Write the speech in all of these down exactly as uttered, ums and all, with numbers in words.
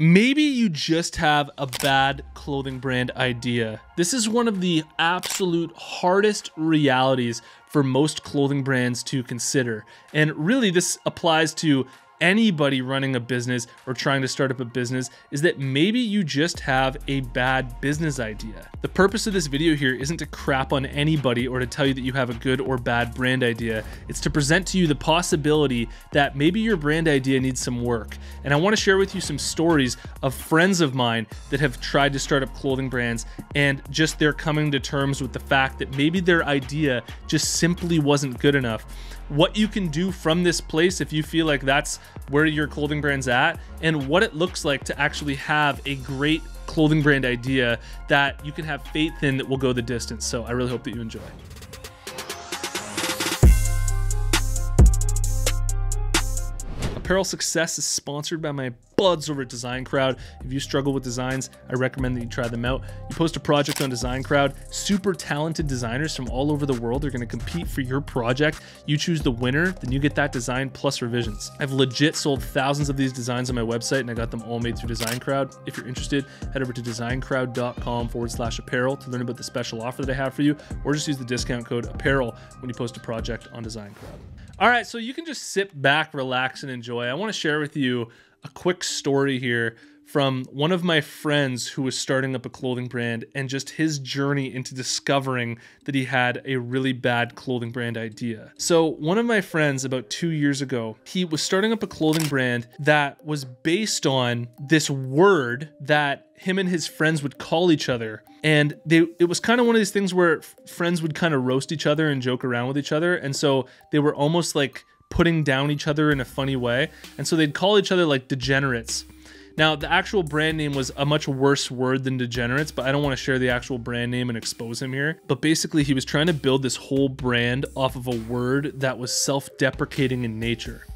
Maybe you just have a bad clothing brand idea. This is one of the absolute hardest realities for most clothing brands to consider. And really this applies to anybody running a business or trying to start up a business, is that maybe you just have a bad business idea. The purpose of this video here isn't to crap on anybody or to tell you that you have a good or bad brand idea. It's to present to you the possibility that maybe your brand idea needs some work. And I want to share with you some stories of friends of mine that have tried to start up clothing brands and just they're coming to terms with the fact that maybe their idea just simply wasn't good enough. What you can do from this place if you feel like that's where your clothing brand's at, and what it looks like to actually have a great clothing brand idea that you can have faith in that will go the distance. So I really hope that you enjoy. Apparel Success is sponsored by my buds over at DesignCrowd. If you struggle with designs, I recommend that you try them out. You post a project on DesignCrowd, super talented designers from all over the world are gonna compete for your project. You choose the winner, then you get that design plus revisions. I've legit sold thousands of these designs on my website and I got them all made through DesignCrowd. If you're interested, head over to designcrowd.com forward slash apparel to learn about the special offer that I have for you, or just use the discount code apparel when you post a project on DesignCrowd. All right, so you can just sit back, relax, and enjoy. I wanna share with you a quick story here from one of my friends who was starting up a clothing brand and just his journey into discovering that he had a really bad clothing brand idea. So one of my friends about two years ago, he was starting up a clothing brand that was based on this word that him and his friends would call each other. And they, it was kind of one of these things where friends would kind of roast each other and joke around with each other. And so they were almost like putting down each other in a funny way. And so they'd call each other like degenerates. Now, the actual brand name was a much worse word than degenerates, but I don't want to share the actual brand name and expose him here. But basically, he was trying to build this whole brand off of a word that was self-deprecating in nature.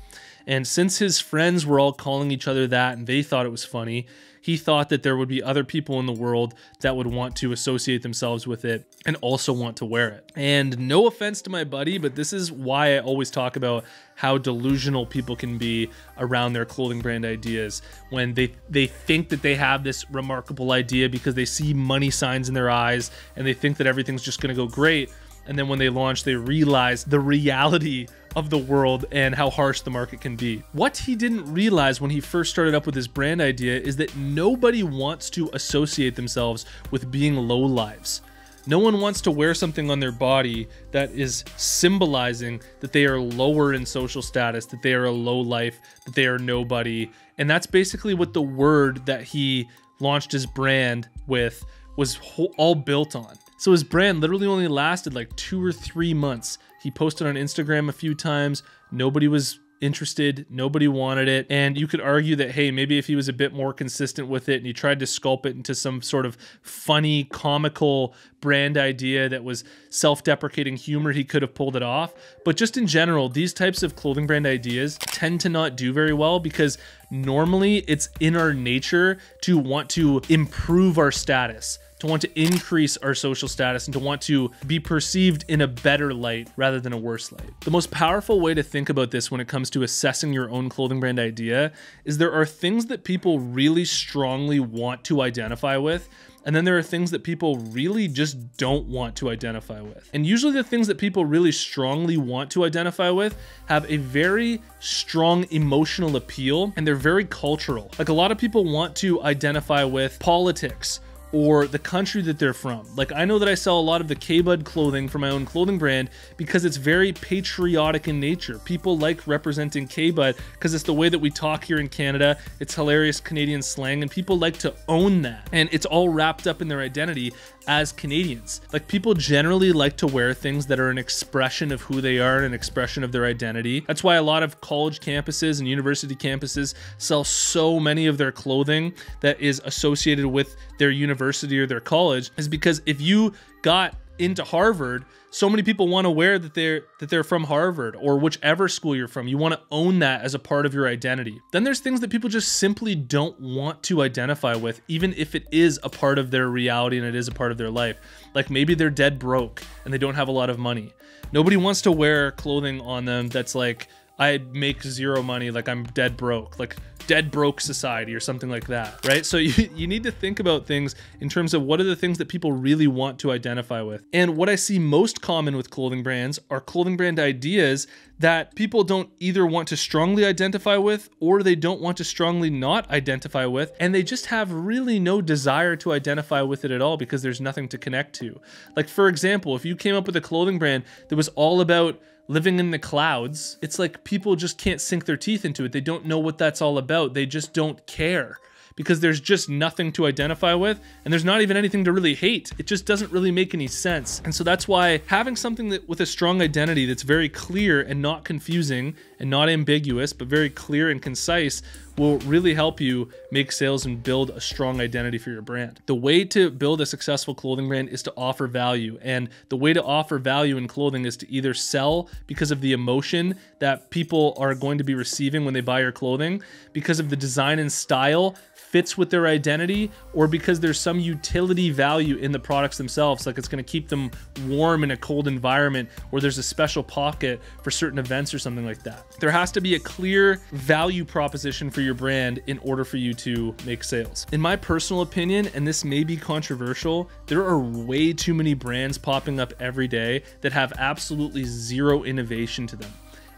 And since his friends were all calling each other that and they thought it was funny, he thought that there would be other people in the world that would want to associate themselves with it and also want to wear it. And no offense to my buddy, but this is why I always talk about how delusional people can be around their clothing brand ideas, when they, they think that they have this remarkable idea because they see money signs in their eyes and they think that everything's just gonna go great. And then when they launch, they realize the reality of the world and how harsh the market can be. What he didn't realize when he first started up with his brand idea is that nobody wants to associate themselves with being lowlives. No one wants to wear something on their body that is symbolizing that they are lower in social status, that they are a lowlife, that they are nobody. And that's basically what the word that he launched his brand with was all built on. So his brand literally only lasted like two or three months. He posted on Instagram a few times. Nobody was interested. Nobody wanted it. And you could argue that, hey, maybe if he was a bit more consistent with it and he tried to sculpt it into some sort of funny, comical brand idea that was self-deprecating humor, he could have pulled it off. But just in general, these types of clothing brand ideas tend to not do very well because normally it's in our nature to want to improve our status, to want to increase our social status, and to want to be perceived in a better light rather than a worse light. The most powerful way to think about this when it comes to assessing your own clothing brand idea is there are things that people really strongly want to identify with, and then there are things that people really just don't want to identify with. And usually the things that people really strongly want to identify with have a very strong emotional appeal, and they're very cultural. Like a lot of people want to identify with politics, or the country that they're from. Like I know that I sell a lot of the K-Bud clothing for my own clothing brand because it's very patriotic in nature. People like representing K-Bud because it's the way that we talk here in Canada. It's hilarious Canadian slang and people like to own that. And it's all wrapped up in their identity as Canadians. Like people generally like to wear things that are an expression of who they are and an expression of their identity. That's why a lot of college campuses and university campuses sell so many of their clothing that is associated with their university University or their college, is because if you got into Harvard, so many people want to wear that they're that they're from Harvard, or whichever school you're from. You want to own that as a part of your identity. Then there's things that people just simply don't want to identify with, even if it is a part of their reality and it is a part of their life. Like maybe they're dead broke and they don't have a lot of money. Nobody wants to wear clothing on them that's like, I make zero money, like I'm dead broke. Like dead broke society or something like that, right? So you, you need to think about things in terms of what are the things that people really want to identify with. And what I see most common with clothing brands are clothing brand ideas that people don't either want to strongly identify with or they don't want to strongly not identify with, and they just have really no desire to identify with it at all because there's nothing to connect to. Like, for example, if you came up with a clothing brand that was all about living in the clouds, it's like people just can't sink their teeth into it. They don't know what that's all about. They just don't care because there's just nothing to identify with, and there's not even anything to really hate. It just doesn't really make any sense. And so that's why having something that with a strong identity that's very clear and not confusing and not ambiguous, but very clear and concise, will really help you make sales and build a strong identity for your brand. The way to build a successful clothing brand is to offer value. And the way to offer value in clothing is to either sell because of the emotion that people are going to be receiving when they buy your clothing, because of the design and style fits with their identity, or because there's some utility value in the products themselves, like it's gonna keep them warm in a cold environment, or there's a special pocket for certain events or something like that. There has to be a clear value proposition for your brand in order for you to make sales. In my personal opinion, and this may be controversial, there are way too many brands popping up every day that have absolutely zero innovation to them.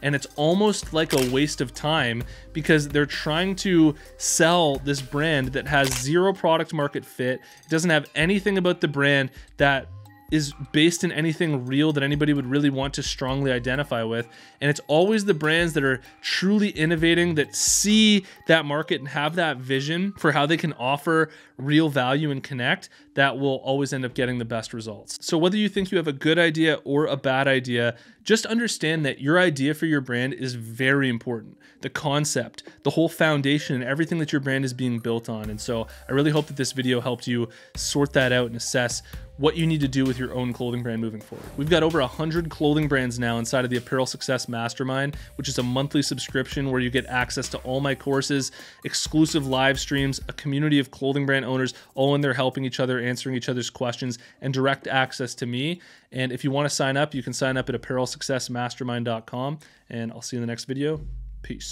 And it's almost like a waste of time because they're trying to sell this brand that has zero product market fit. It doesn't have anything about the brand that is based in anything real that anybody would really want to strongly identify with. And it's always the brands that are truly innovating, that see that market and have that vision for how they can offer real value and connect, that will always end up getting the best results. So whether you think you have a good idea or a bad idea, just understand that your idea for your brand is very important. The concept, the whole foundation, and everything that your brand is being built on. And so I really hope that this video helped you sort that out and assess what you need to do with your own clothing brand moving forward. We've got over one hundred clothing brands now inside of the Apparel Success Mastermind, which is a monthly subscription where you get access to all my courses, exclusive live streams, a community of clothing brand owners, all in there helping each other, answering each other's questions, and direct access to me. And if you want to sign up, you can sign up at apparel success mastermind dot com. And I'll see you in the next video. Peace.